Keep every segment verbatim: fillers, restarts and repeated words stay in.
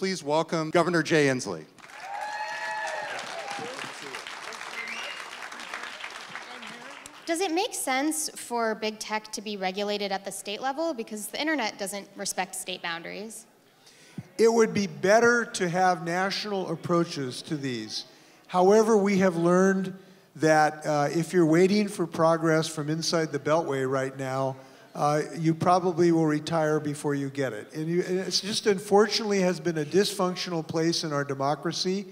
Please welcome Governor Jay Inslee. Does it make sense for big tech to be regulated at the state level? Because the internet doesn't respect state boundaries. It would be better to have national approaches to these. However, we have learned that uh, if you're waiting for progress from inside the Beltway right now, uh, you probably will retire before you get it. And, and it just unfortunately has been a dysfunctional place in our democracy.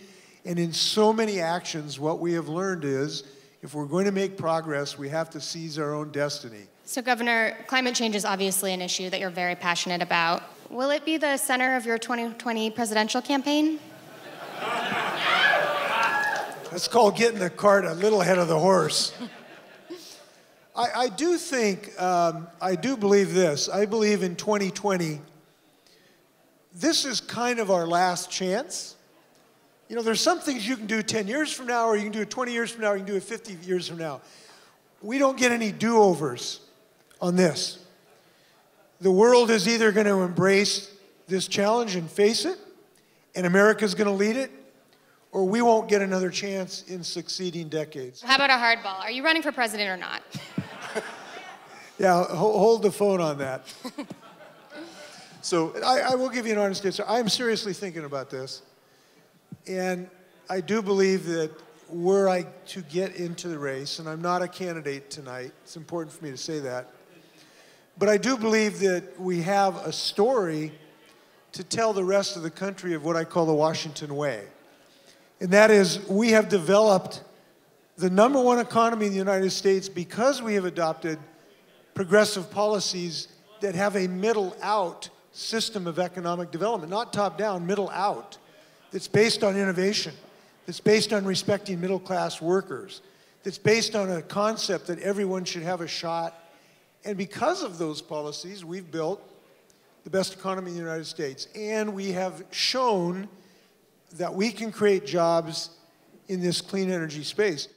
And in so many actions, what we have learned is, if we're going to make progress, we have to seize our own destiny. So, Governor, climate change is obviously an issue that you're very passionate about. Will it be the center of your twenty twenty presidential campaign? That's called getting the cart a little ahead of the horse. I, I do think, um, I do believe this. I believe in twenty twenty, this is kind of our last chance. You know, there's some things you can do ten years from now, or you can do it twenty years from now, or you can do it fifty years from now. We don't get any do-overs on this. The world is either going to embrace this challenge and face it, and America's going to lead it, or we won't get another chance in succeeding decades. How about a hardball? Are you running for president or not? Yeah, hold the phone on that. So I, I will give you an honest answer. I'm seriously thinking about this. And I do believe that were I to get into the race, and I'm not a candidate tonight, it's important for me to say that, but I do believe that we have a story to tell the rest of the country of what I call the Washington way. And that is, we have developed the number one economy in the United States because we have adopted progressive policies that have a middle-out system of economic development, not top-down, middle-out. That's based on innovation, that's based on respecting middle-class workers, that's based on a concept that everyone should have a shot. And because of those policies, we've built the best economy in the United States. And we have shown that we can create jobs in this clean energy space.